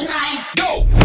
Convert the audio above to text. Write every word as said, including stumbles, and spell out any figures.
tonight. Go!